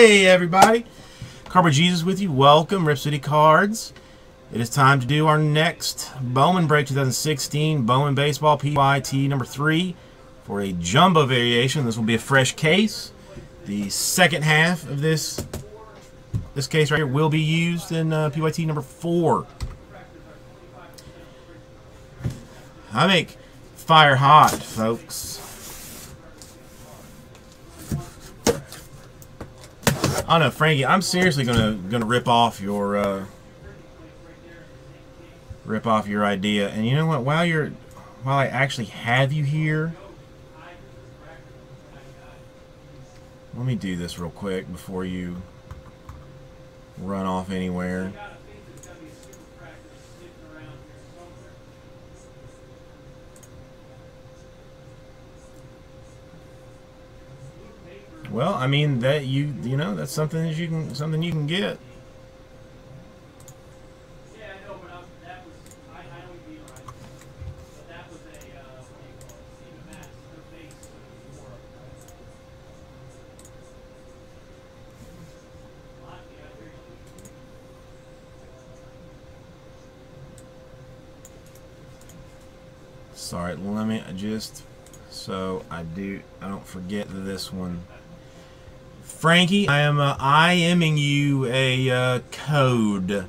Hey everybody, Carbo Jesus with you. Welcome, Rip City Cards. It is time to do our next Bowman Break 2016 Bowman Baseball PYT number 3 for a jumbo variation. This will be a fresh case. The second half of this case right here will be used in PYT number 4. I make fire hot, folks. I don't know, Frankie, I'm seriously gonna rip off your idea. And you know what? While I actually have you here, let me do this real quick before you run off anywhere. Well, I mean that you know, that's something that you can get. Yeah, I know, but that was I don't even realize that was a Steven Matz base for Macchio. Sorry, let me just so I don't forget this one. Frankie, I am IMing you a code that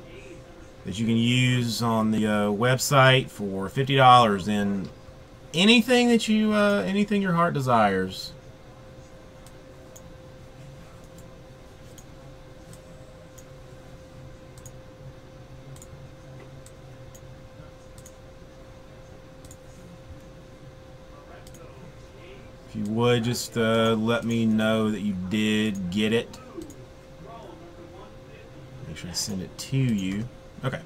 you can use on the website for $50 in anything that you anything your heart desires. If you would, just let me know that you did get it. Make sure to send it to you. Okay.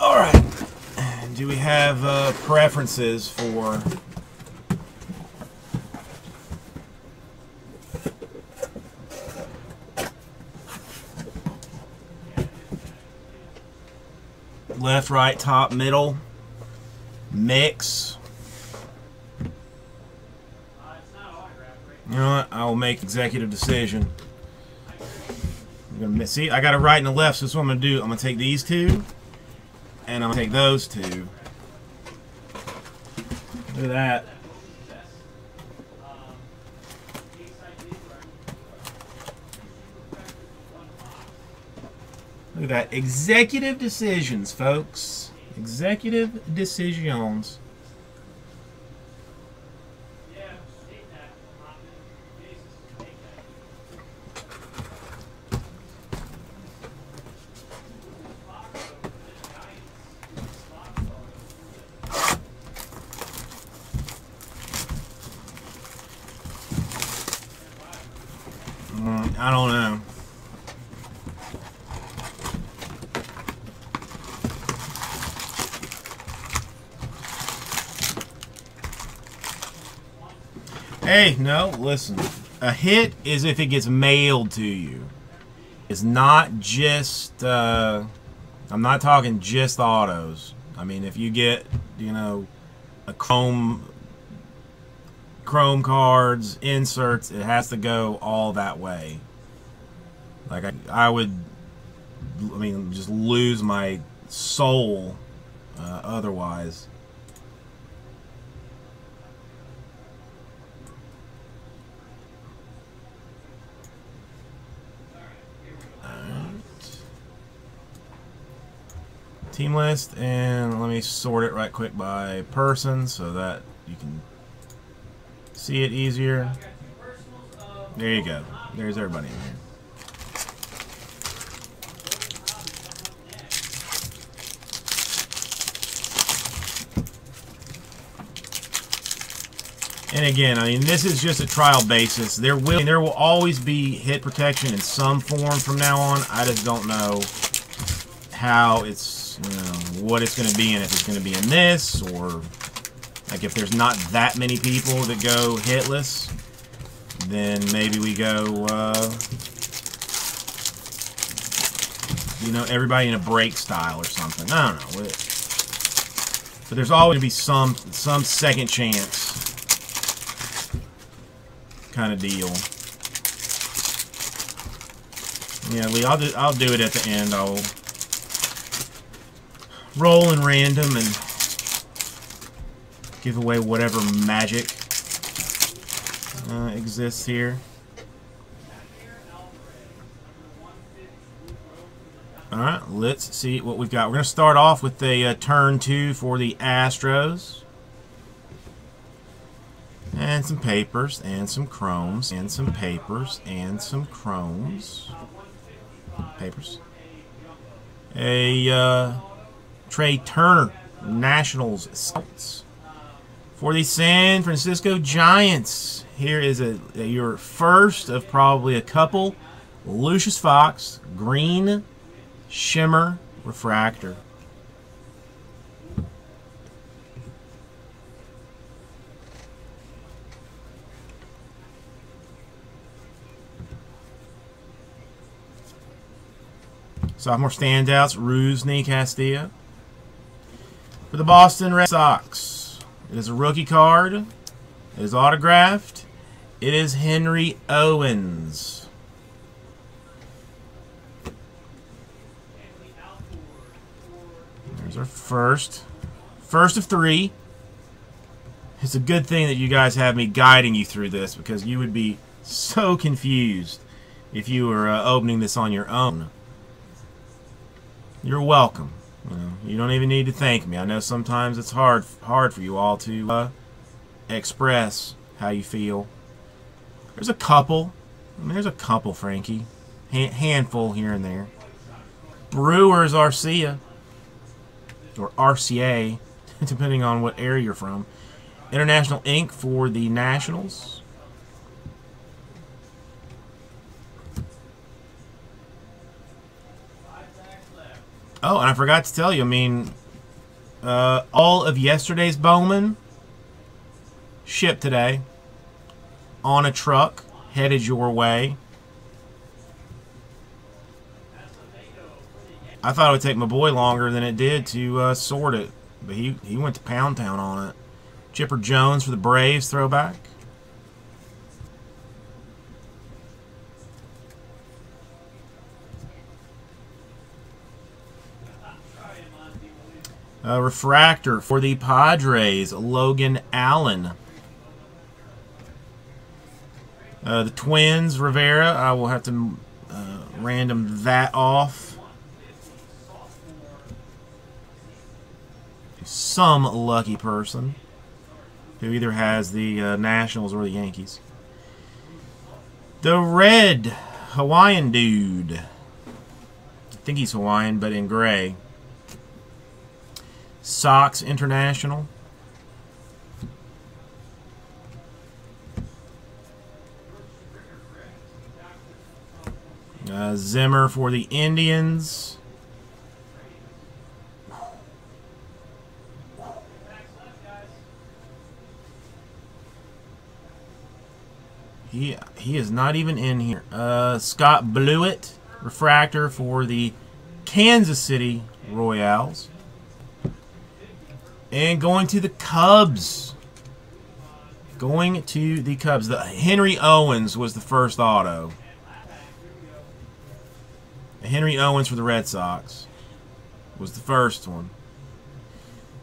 Alright. Do we have preferences for... left, right, top, middle? Mix. You know what? I will make executive decision. I'm gonna miss, see, I got a right and a left, so that's what I'm gonna do. I'm gonna take these two, and I'm gonna take those two. Look at that. Look at that. Executive decisions, folks. Executive decisions. I don't know. Hey, no, listen. A hit is if it gets mailed to you. It's not just, I'm not talking just autos. I mean, if you get, you know, a chrome cards, inserts, it has to go all that way. Like, I would, I mean, just lose my soul otherwise. Team list, and let me sort it right quick by person so that you can see it easier. There you go. There's everybody in here. And again, I mean, this is just a trial basis. There will always be hit protection in some form from now on. I just don't know how it's, you know, what it's going to be, and if it's going to be in this, or like if there's not that many people that go hitless, then maybe we go, you know, everybody in a break style or something. I don't know. But there's always going to be some second chance. kind of deal. Yeah, Lee, I'll do it at the end. I'll roll and random and give away whatever magic exists here. Alright, let's see what we've got. We're going to start off with the turn two for the Astros. And some papers, and some chromes, and some papers, and some chromes. Papers. A Trey Turner, Nationals Scouts. For the San Francisco Giants, here is your first of probably a couple. Lucius Fox, Green, Shimmer, Refractor. Sophomore standouts, Rusney Castillo. For the Boston Red Sox, it is a rookie card. It is autographed. It is Henry Owens. There's our first. First of three. It's a good thing that you guys have me guiding you through this, because you would be so confused if you were opening this on your own. You're welcome. You don't even need to thank me. I know sometimes it's hard for you all to express how you feel. There's a couple. I mean, there's a couple, Frankie. Handful here and there. Brewers Arcia, or RCA, depending on what area you're from. International Inc. for the Nationals. Oh, and I forgot to tell you, I mean, all of yesterday's Bowman shipped today on a truck headed your way. I thought it would take my boy longer than it did to sort it, but he went to Pound Town on it. Chipper Jones for the Braves throwback. Refractor for the Padres, Logan Allen. The Twins, Rivera. I will have to random that off. Some lucky person who either has the Nationals or the Yankees. The red Hawaiian dude. I think he's Hawaiian, but in gray. Sox International. Zimmer for the Indians. He is not even in here. Scott Blewett, refractor for the Kansas City Royals. And going to the Cubs. Going to the Cubs. The Henry Owens was the first auto. Henry Owens for the Red Sox was the first one.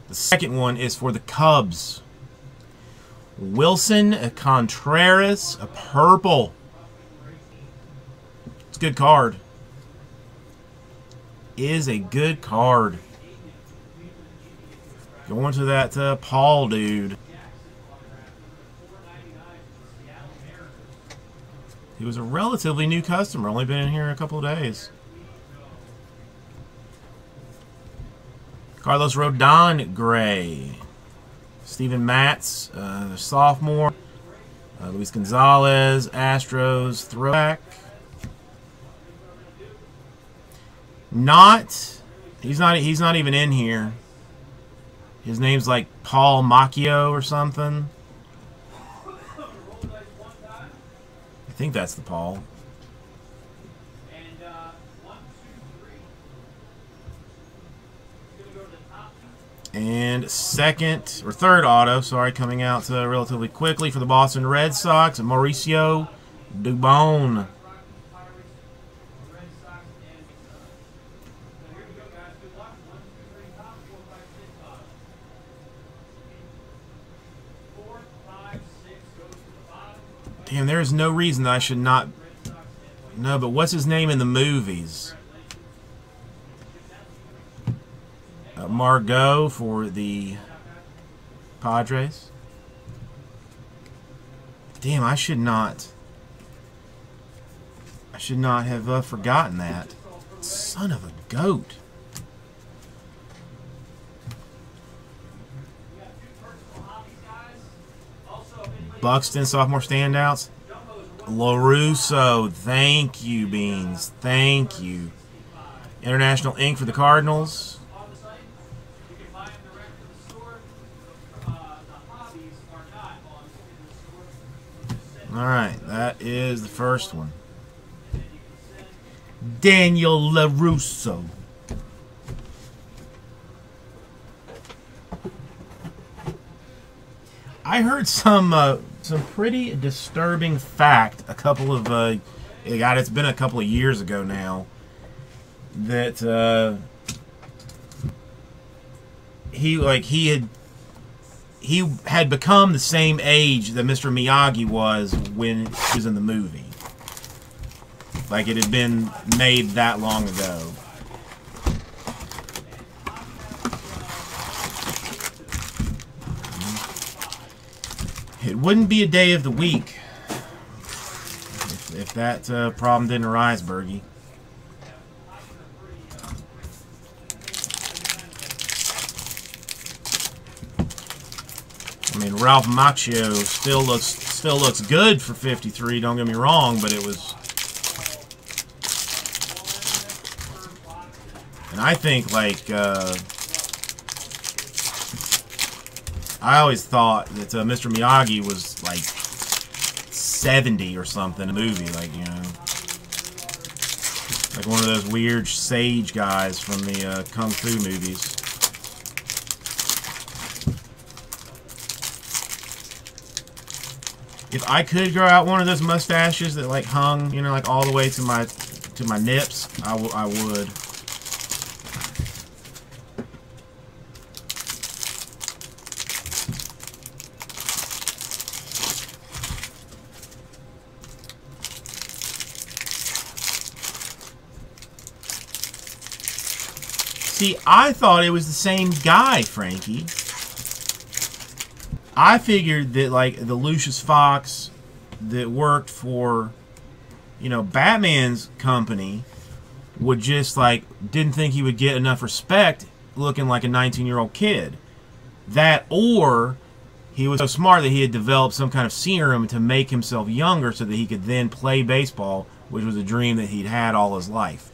The second one is for the Cubs. Wilson Contreras, a purple. It's a good card. Is a good card. Going to that Paul dude. He was a relatively new customer. Only been in here a couple of days. Carlos Rodon, gray. Steven Matz, sophomore. Luis Gonzalez, Astros, throwback. He's not even in here. His name's like Paul Macchio or something. I think that's the Paul. And second, or third auto, sorry, coming out relatively quickly for the Boston Red Sox, Mauricio Dubon. Damn, there is no reason that I should not... No, but what's his name in the movies? Margot for the Padres. Damn, I should not have forgotten that. Son of a goat. Buxton, sophomore standouts. LaRusso, thank you, Beans. Thank you. International Inc. for the Cardinals. Alright, that is the first one. Daniel LaRusso. I heard some pretty disturbing fact a couple of God, it's been a couple of years ago now that he had become the same age that Mr. Miyagi was when he was in the movie. Like, it had been made that long ago. It wouldn't be a day of the week if that problem didn't arise, Bergie. I mean, Ralph Macchio still looks good for 53. Don't get me wrong, but it was, and I think like I always thought that Mr. Miyagi was like 70 or something in the movie, like, you know, like one of those weird sage guys from the Kung Fu movies. If I could grow out one of those mustaches that like hung, you know, like all the way to my nips, I would. See, I thought it was the same guy, Frankie. I figured that, like, the Lucius Fox that worked for, you know, Batman's company would just, like, didn't think he would get enough respect looking like a 19-year-old kid. That, or he was so smart that he had developed some kind of serum to make himself younger so that he could then play baseball, which was a dream that he'd had all his life.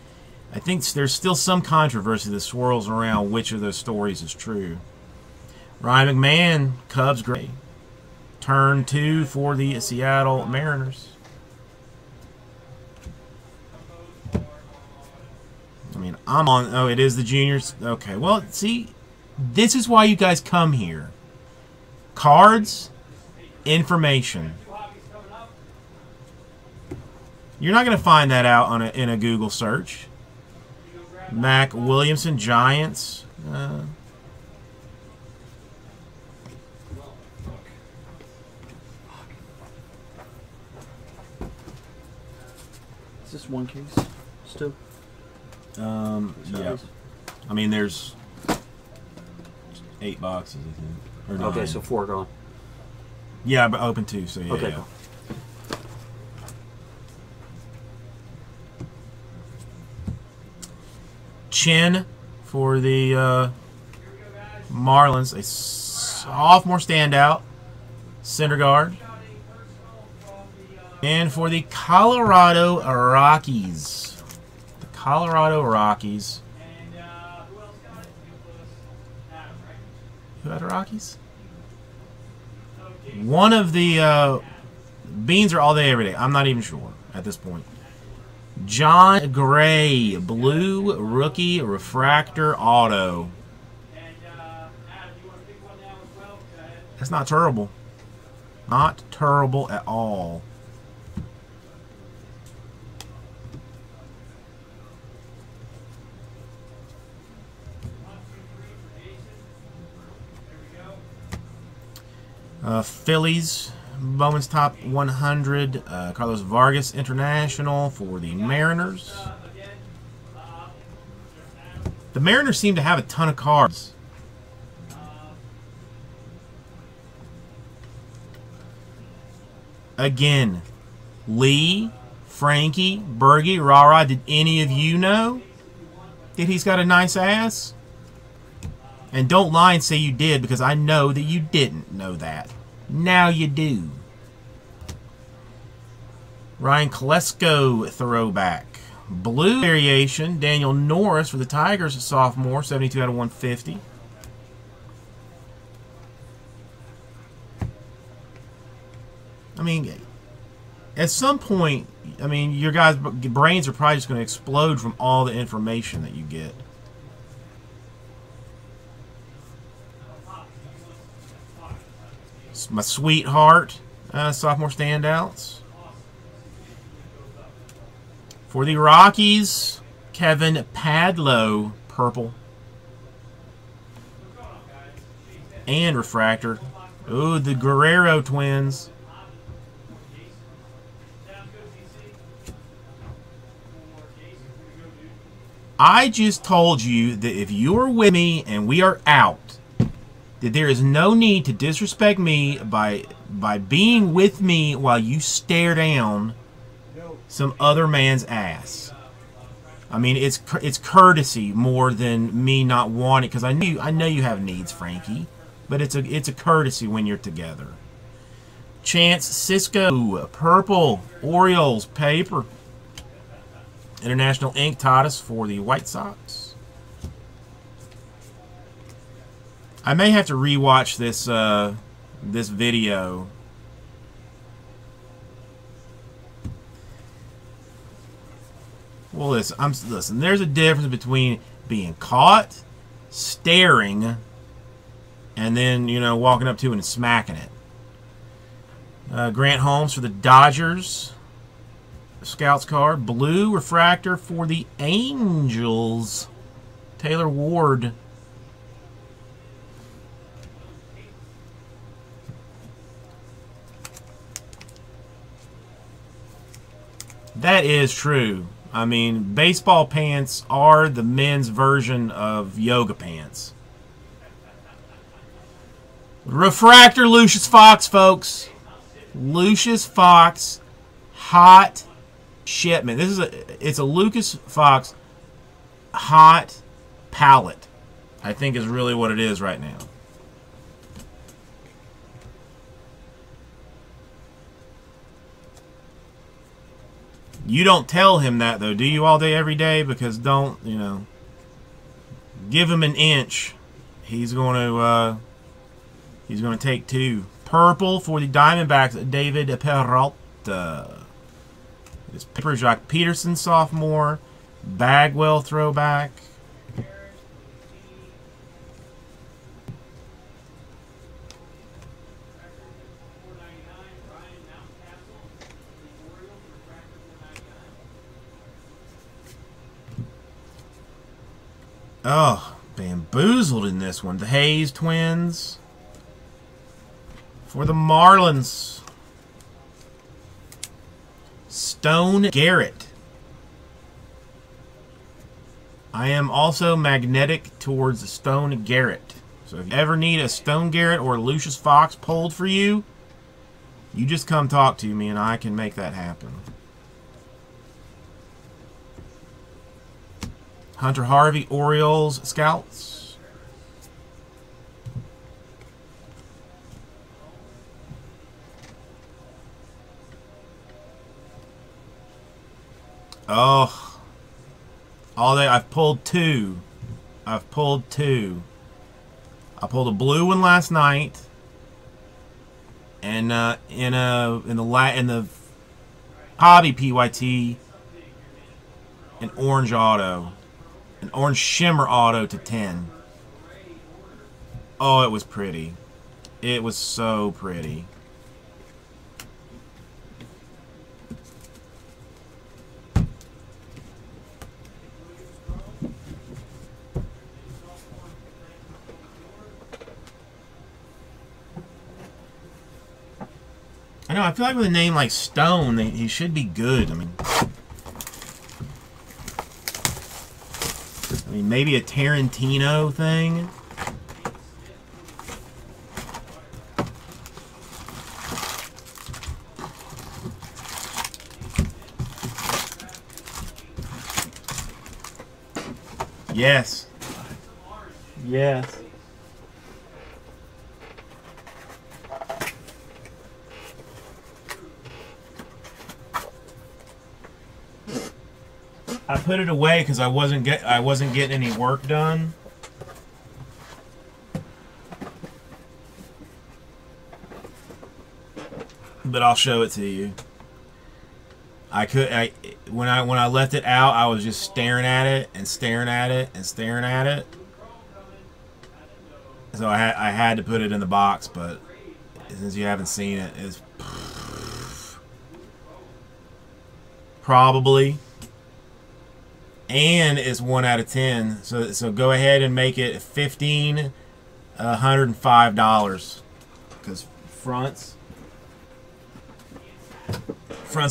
I think there's still some controversy that swirls around which of those stories is true. Ryan McMahon, Cubs great. Turn 2 for the Seattle Mariners. I mean, I'm on... Oh, it is the juniors. Okay, well, see, this is why you guys come here. Cards, information. You're not going to find that out on in a Google search. Mac Williamson, Giants. Is this one case still? Yeah. I mean, there's 8 boxes, I think. Or 9. Okay, so 4 are gone. Yeah, but open 2, so yeah. Okay. Yeah. Chin for the Marlins, a sophomore standout, center guard. And for the Colorado Rockies. The Colorado Rockies. And who else got it? Who had the Rockies? One of the Beans are all day, every day. I'm not even sure at this point. John Gray, blue rookie refractor auto. And That's not terrible. Not terrible at all. Phillies, Bowman's Top 100, Carlos Vargas International for the Mariners. The Mariners seem to have a ton of cards. Again, Lee, Frankie, Bergie, Rara, did any of you know that he's got a nice ass? And don't lie and say you did, because I know that you didn't know that. Now you do. Ryan Klesko throwback. Blue variation, Daniel Norris for the Tigers, a sophomore, 72 out of 150. I mean, at some point, I mean, your guys' brains are probably just going to explode from all the information that you get. My sweetheart, sophomore standouts. For the Rockies, Kevin Padlow, purple. And refractor. Ooh, the Guerrero twins. I just told you that if you are with me and we are out, that there is no need to disrespect me by being with me while you stare down some other man's ass. I mean, it's courtesy more than me not wanting, because I know you have needs, Frankie, but it's a courtesy when you're together. Chance Cisco, ooh, purple, Orioles paper, International Ink, Titus for the White Sox. I may have to rewatch this this video. Well, listen, listen. There's a difference between being caught, staring, and then walking up to it and smacking it. Grant Holmes for the Dodgers, Scouts card, blue refractor for the Angels, Taylor Ward. That is true. I mean, baseball pants are the men's version of yoga pants. Refractor Lucius Fox, folks. Lucius Fox, hot shit, man. This is it's a Lucius Fox hot palette, I think, is really what it is right now. You don't tell him that, though, do you, all day, every day? Because don't, give him an inch. He's going to take two. Purple for the Diamondbacks, David Peralta. It's paper, Jacques Peterson, sophomore. Bagwell throwback. Oh, bamboozled in this one. The Hayes twins for the Marlins. Stone Garrett. I am also magnetic towards Stone Garrett. So if you ever need a Stone Garrett or a Lucius Fox pulled for you, you just come talk to me and I can make that happen. Hunter Harvey, Orioles, Scouts. Oh, all day. I've pulled two. I've pulled two. I pulled a blue one last night, and in the hobby PYT, an orange auto. An orange shimmer auto to 10. Oh, it was pretty. It was so pretty. I know, I feel like with a name like Stone, he should be good. I mean, maybe a Tarantino thing. Yes. Yes. I put it away because I wasn't getting any work done. But I'll show it to you. When I left it out, I was just staring at it and staring at it and staring at it. So I had to put it in the box, but since you haven't seen it, it's probably. And it's 1 out of 10, so go ahead and make it $1,505 because fronts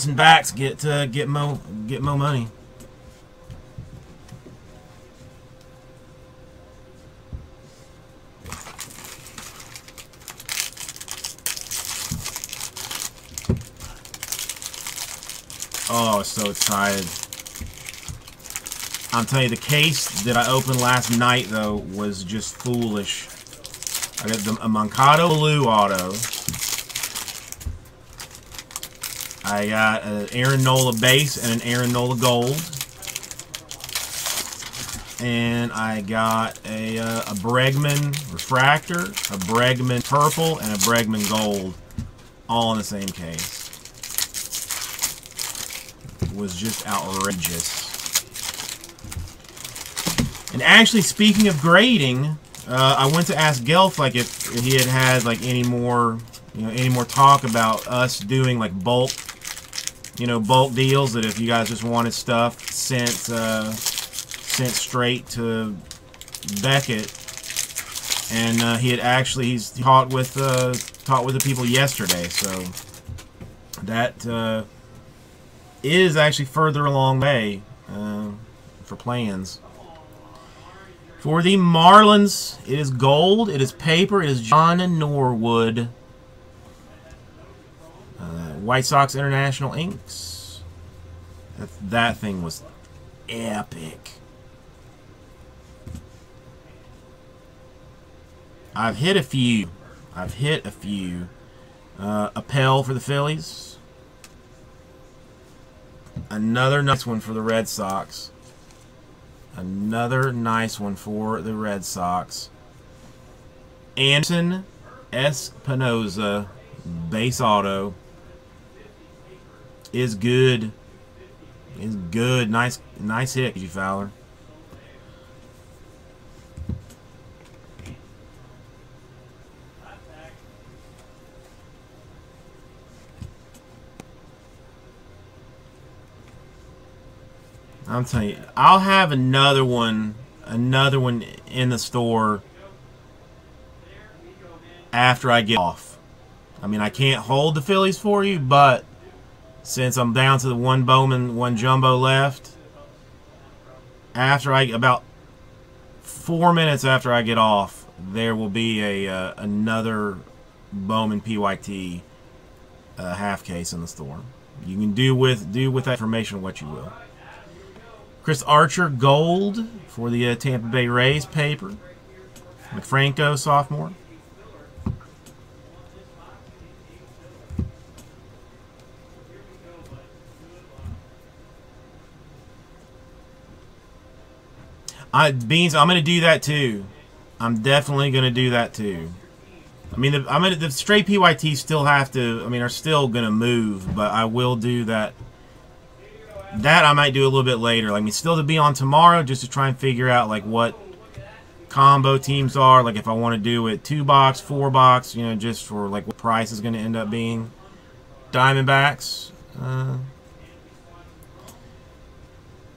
and backs get to get mo money. Oh, so excited. I'm telling you, the case that I opened last night, though, was just foolish. I got a Moncado Blue auto. I got an Aaron Nola base and an Aaron Nola gold. And I got a Bregman refractor, a Bregman purple, and a Bregman gold. All in the same case. It was just outrageous. And actually, speaking of grading, I went to ask Gelf like if he had like any more talk about us doing like bulk deals. That if you guys just wanted stuff sent straight to Beckett, and he's talked with the people yesterday, so that is actually further along way for plans. For the Marlins, it is gold, it is paper, it is John Norwood. White Sox International Inks. That thing was epic. I've hit a few. Appel for the Phillies. Another nice one for the Red Sox. Another nice one for the Red Sox. Anton Espinoza, base auto. Is good. Is good. Nice hit, you Fowler. I'm telling you, I'll have another one in the store after I get off. I mean, I can't hold the Phillies for you, but since I'm down to the one Bowman, one Jumbo left, about 4 minutes after I get off, there will be another Bowman PYT half case in the store. You can do with that information what you will. Chris Archer, gold for the Tampa Bay Rays, paper. McFranco, sophomore. Beans, I'm going to do that too. I'm definitely going to do that too. I mean, the straight PYT still are still going to move, but I will do that. That I might do a little bit later. Like, I mean, still to be on tomorrow, just to try and figure out like what combo teams are, like if I want to do it 2 box, 4 box, you know, just for like what price is going to end up being. Diamondbacks.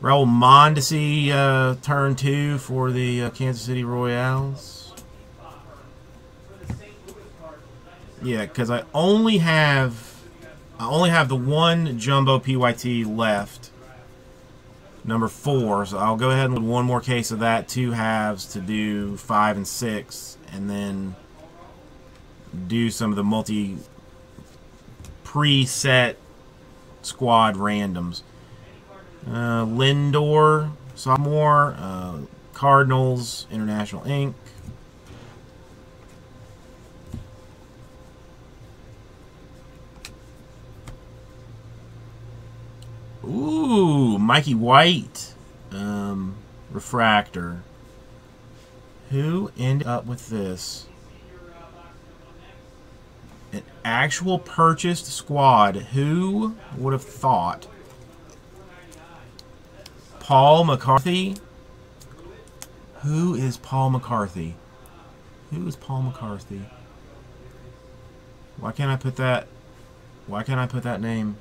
Raul Mondesi, turn 2 for the Kansas City Royals. Yeah, because I only have the 1 jumbo PYT left, number 4. So I'll go ahead and do 1 more case of that, 2 halves to do 5 and 6, and then do some of the multi preset squad randoms. Lindor, Sophomore, Cardinals, International Inc. Ooh, Mikey White, refractor. Who ended up with this? An actual purchased squad. Who would have thought? Paul McCarthy? Who is Paul McCarthy? Who is Paul McCarthy? Why can't I put that? Why can't I put that name?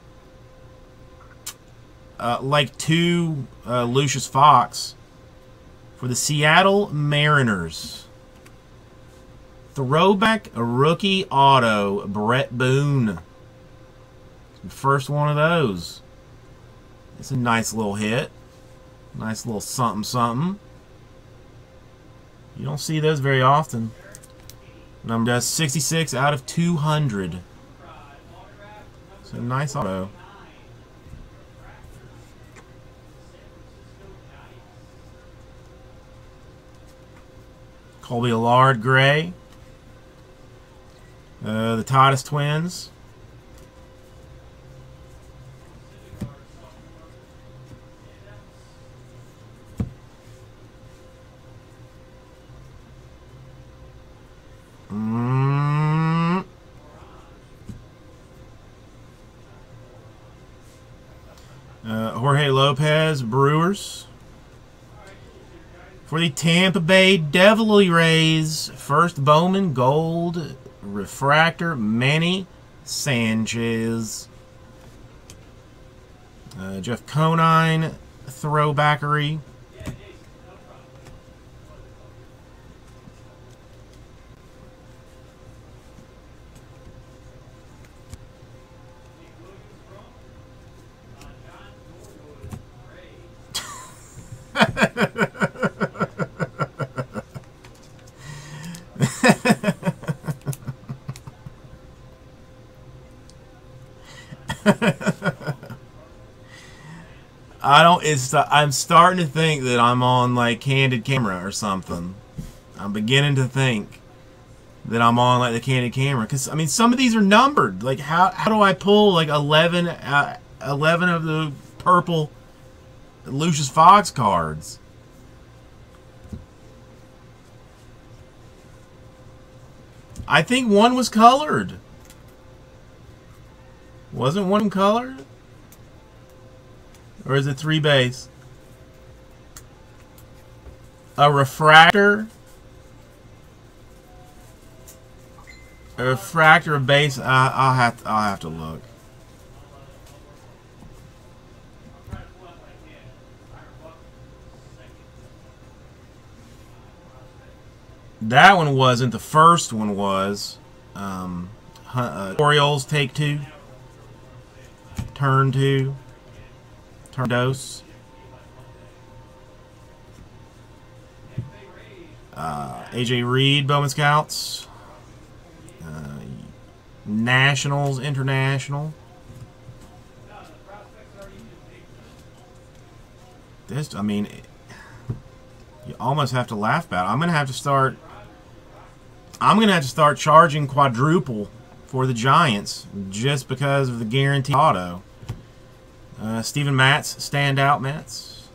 Like 2 Lucius Fox for the Seattle Mariners. Throwback rookie auto, Brett Boone. First one of those. It's a nice little hit. Nice little something something. You don't see those very often. Number 66 out of 200. So nice auto. Colby Allard gray. The Titus twins. Jorge Lopez, Brewers. For the Tampa Bay Devil Rays, first Bowman Gold refractor, Manny Sanchez. Jeff Conine, throwbackery. I'm starting to think that I'm on like Candid Camera or something. I'm beginning to think that I'm on like the Candid Camera, because I mean some of these are numbered. Like how do I pull like 11 of the purple Lucius Fox cards? I think 1 was colored. Wasn't 1 colored? Or is it 3 base? A refractor. A refractor of base. I'll have to look. That one wasn't. The first one was. Orioles take 2. Turn 2. Dose. AJ Reed, Bowman Scouts. Nationals, International. This, I mean, you almost have to laugh about it. I'm gonna have to start charging quadruple for the Giants just because of the guaranteed auto. Steven Matz, standout Matz.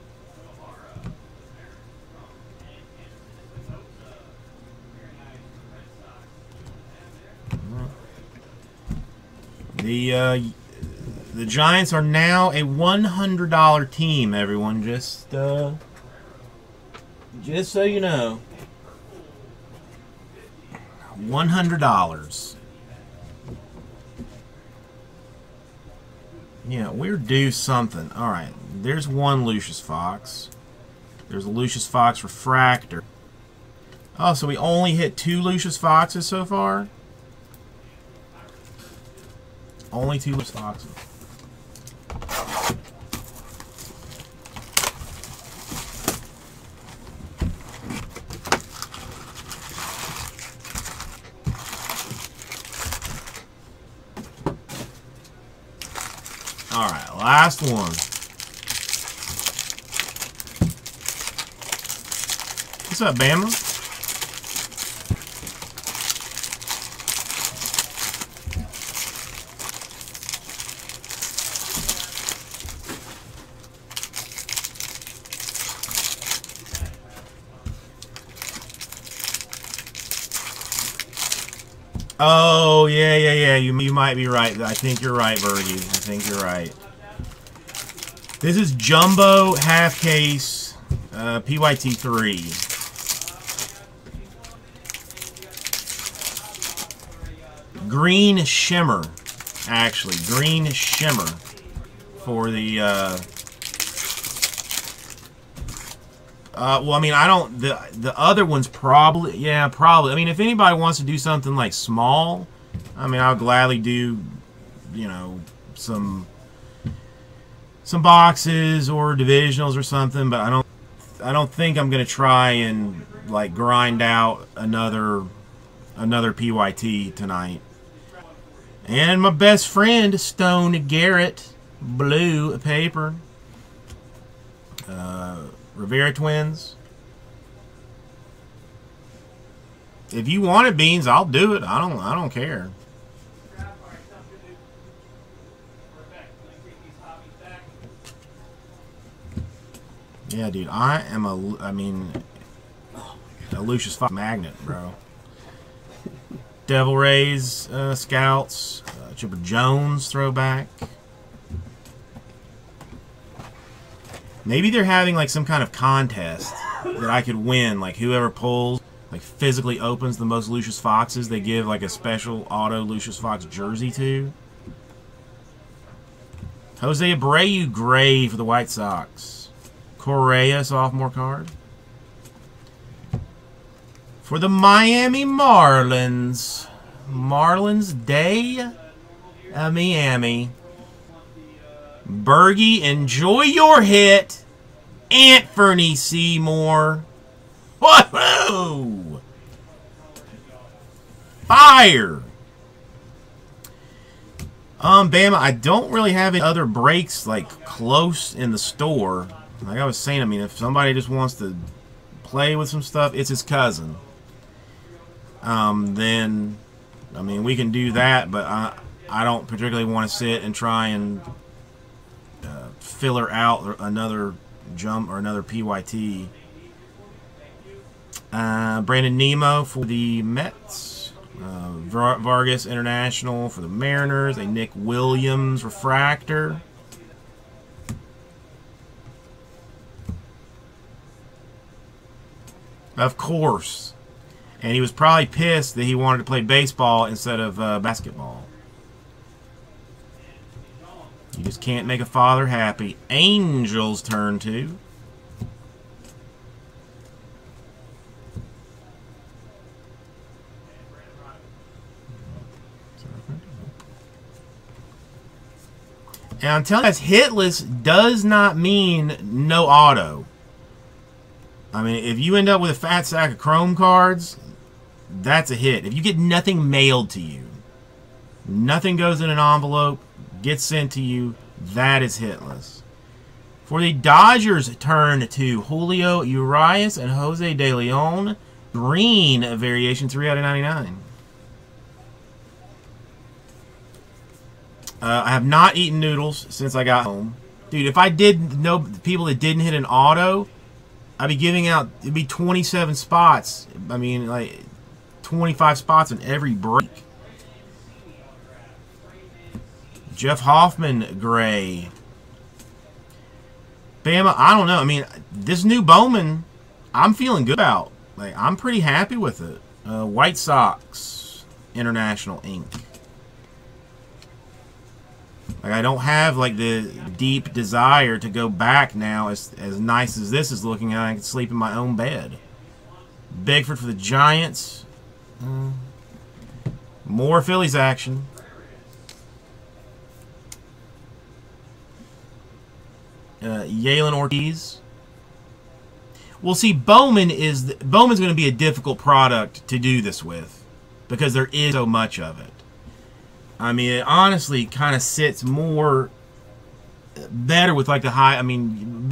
The Giants are now a $100 team. Everyone, just so you know. $100. Yeah, we're due something. Alright, there's one Lucius Fox. There's a Lucius Fox refractor. Oh, so we only hit 2 Lucius Foxes so far? Only 2 Lucius Foxes. Alright, last one. What's up, Bama? Oh, yeah, you might be right. I think you're right, Bergie. I think you're right. This is Jumbo Half Case PYT 3. Green Shimmer, actually. Green Shimmer for the... well, I mean, I don't, the other one's probably, yeah, probably. I mean, if anybody wants to do something, like, small, I mean, I'll gladly do, you know, some boxes or divisionals or something, but I don't think I'm going to try and, like, grind out another PYT tonight. And my best friend, Stone Garrett, blue paper. Rivera Twins. If you want it, Beans, I'll do it. I don't care. Yeah, dude, I am a, I mean, a Lucius Fox magnet, bro. Devil Rays Scouts, Chipper Jones throwback. Maybe they're having, like, some kind of contest that I could win. Like, whoever pulls, like, physically opens the most Lucius Foxes, they give, like, a special auto Lucius Fox jersey to. Jose Abreu, gray for the White Sox. Correa, sophomore card. For the Miami Marlins. Marlins Day at Miami. Bergie, enjoy your hit. Anthony Seymour. Whoa! Fire! Bama, I don't really have any other breaks, like, close in the store. Like I was saying, I mean, if somebody just wants to play with some stuff, it's his cousin. Then, I mean, we can do that, but I don't particularly want to sit and try and... filler out another jump or another PYT. Brandon Nemo for the Mets. Vargas International for the Mariners. A Nick Williams refractor. Of course. And he was probably pissed that he wanted to play baseball instead of basketball. You just can't make a father happy. Angels turn to. And I'm telling you guys, hitless does not mean no auto. I mean, if you end up with a fat sack of chrome cards, that's a hit. If you get nothing mailed to you, nothing goes in an envelope, gets sent to you, that is hitless. For the Dodgers, turn to Julio Urias and Jose De Leon. Green variation, 3/99. I have not eaten noodles since I got home. Dude, if I did know people that didn't hit an auto, I'd be giving out, it'd be 27 spots. I mean, like, 25 spots in every break. Jeff Hoffman, gray. Bama, I don't know. I mean, this new Bowman, I'm feeling good about. Like, I'm pretty happy with it. White Sox International Inc. Like, I don't have like the deep desire to go back now. As nice as this is looking, I can sleep in my own bed. Bigford for the Giants. More Phillies action. Yalen Ortiz. Well, see, Bowman is Bowman's going to be a difficult product to do this with because there is so much of it. I mean, it honestly kind of sits more better with like the high. I mean,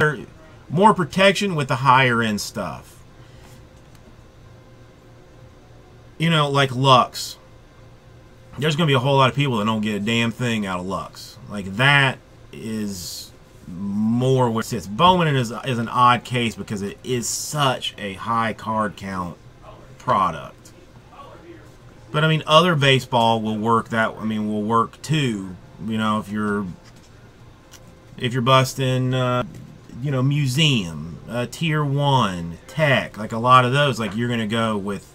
more protection with the higher end stuff. You know, like Lux. There's going to be a whole lot of people that don't get a damn thing out of Lux. Like, that is more where it sits. Bowman is an odd case because it is such a high card count product. But I mean, other baseball will work that. I mean, will work too. You know, if you're busting, you know, museum, tier 1 tech, like a lot of those, like you're gonna go with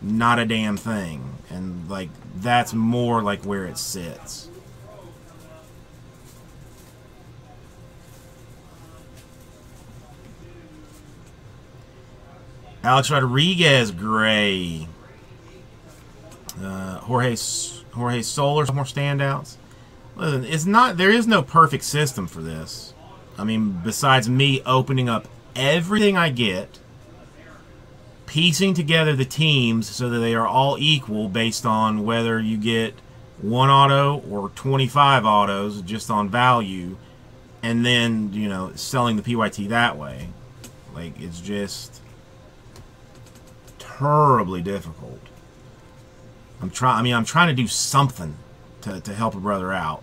not a damn thing, and like that's more like where it sits. Alex Rodriguez, gray. Jorge Soler, some more standouts. Listen, it's not. There is no perfect system for this. I mean, besides me opening up everything I get, piecing together the teams so that they are all equal based on whether you get 1 auto or 25 autos just on value, and then, you know, selling the PYT that way. Like, it's just terribly difficult. I'm trying to do something to help a brother out.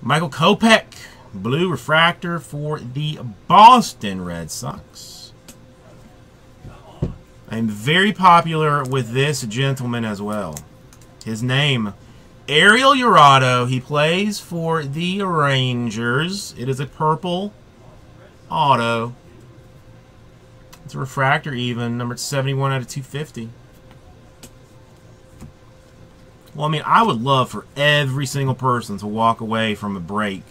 Michael Kopech, blue refractor for the Boston Red Sox. I'm very popular with this gentleman as well. His name, Ariel Jurado. He plays for the Rangers. It is a purple auto. It's a refractor even, numbered 71 out of 250. Well, I mean, I would love for every single person to walk away from a break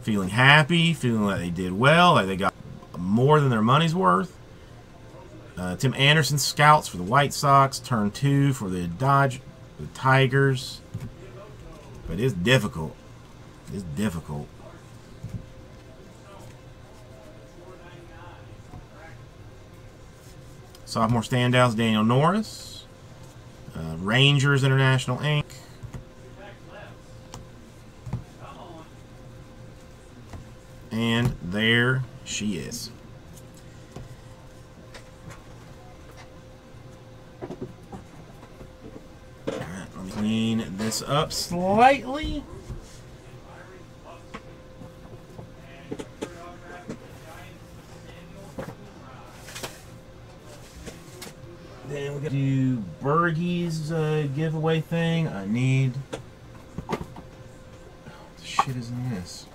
feeling happy, feeling like they did well, like they got more than their money's worth. Tim Anderson, scouts for the White Sox, turn 2 for the Tigers. But it's difficult. It's difficult. Sophomore standouts, Daniel Norris. Rangers International Inc. And there she is. All right, let me clean this up slightly. Then we're gonna do Bergie's giveaway thing. I need. What the shit is in this?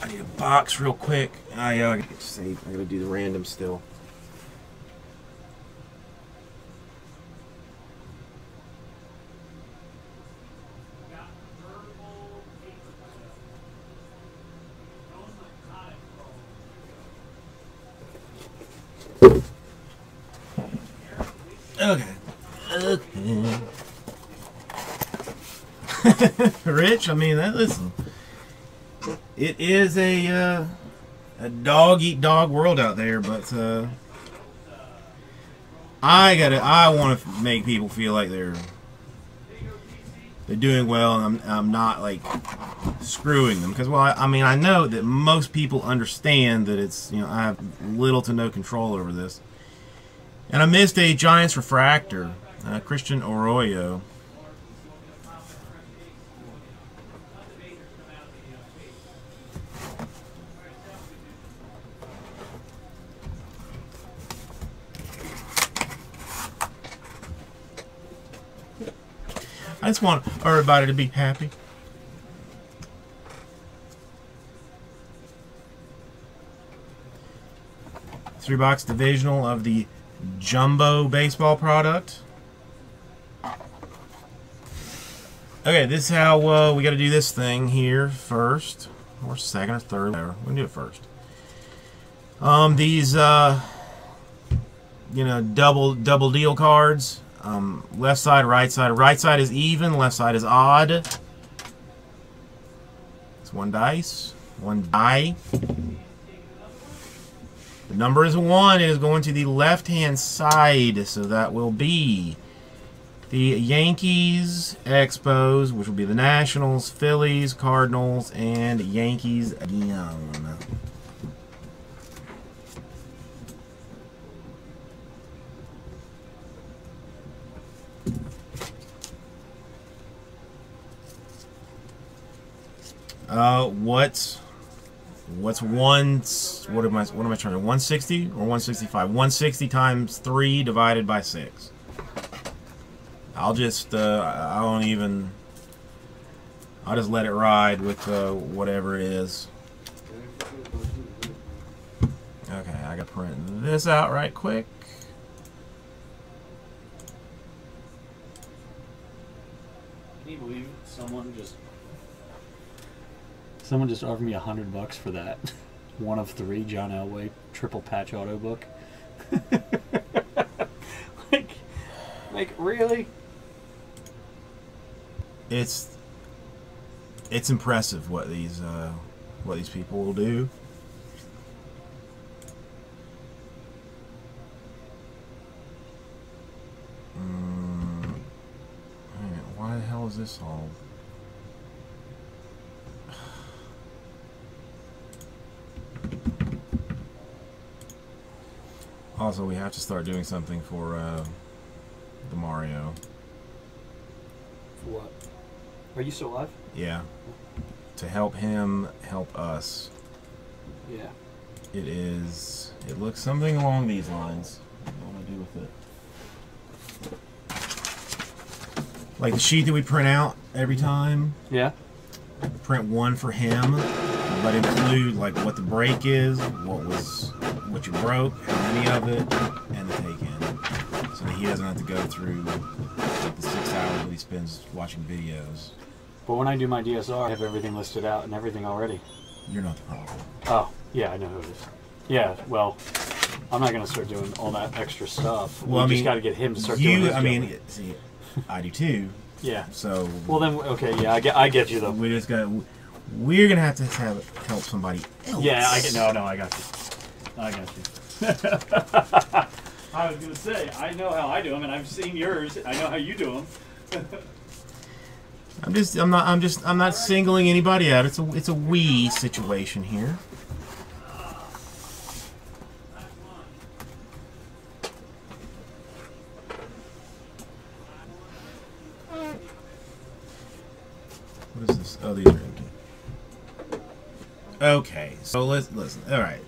I need a box real quick. I gotta save. I gotta do the random still. Okay. Rich, I mean, listen. It is a dog-eat-dog world out there, but I want to make people feel like they're doing well, and I'm not like screwing them, because, well, I know that most people understand that it's, you know, I have little to no control over this. And I missed a Giants refractor, Christian Arroyo. I just want everybody to be happy. 3-box divisional of the Jumbo Baseball product. Okay, this is how we got to do this thing here first, or second, or third, whatever. We can do it first. These, you know, double deal cards. Left side, right side. Right side is even. Left side is odd. It's one dice, one die. The number is 1. It is going to the left-hand side, so that will be the Yankees, Expos, which will be the Nationals, Phillies, Cardinals, and Yankees again. What am I trying to do? 160 or 165? 160 times 3 divided by 6. I'll just, I don't even, I'll just let it ride with whatever it is. Okay, I gotta print this out right quick. Can you believe someone just offered me $100 for that 1 of 3 John Elway triple patch auto book? like really? It's impressive what these people will do. Why the hell is this all? Also, we have to start doing something for the Mario. For what? Are you still alive? Yeah. To help him help us. Yeah. It is. It looks something along these lines. I don't know what to do with it. Like the sheet that we print out every time. Yeah. Print 1 for him, but include like what the break is, what you broke, how many of it, and the take in, so that he doesn't have to go through like the 6 hours that he spends watching videos. But when I do my DSR, I have everything listed out and everything already. You're not the problem. Oh, yeah, I know who it is. Yeah, well, I'm not going to start doing all that extra stuff. Well, I mean, just got to get him to start doing this. I mean, see, I do too. Yeah. So. Well, then, okay, yeah, I get you though. We just got. We're going to have help somebody else. Yeah, I get. No, I got you. I got you. I was going to say, I know how I do them, and I've seen yours. I know how you do them. I'm not singling anybody out. It's a we situation here. What is this? Oh, these are empty. Okay, so let's listen. All right.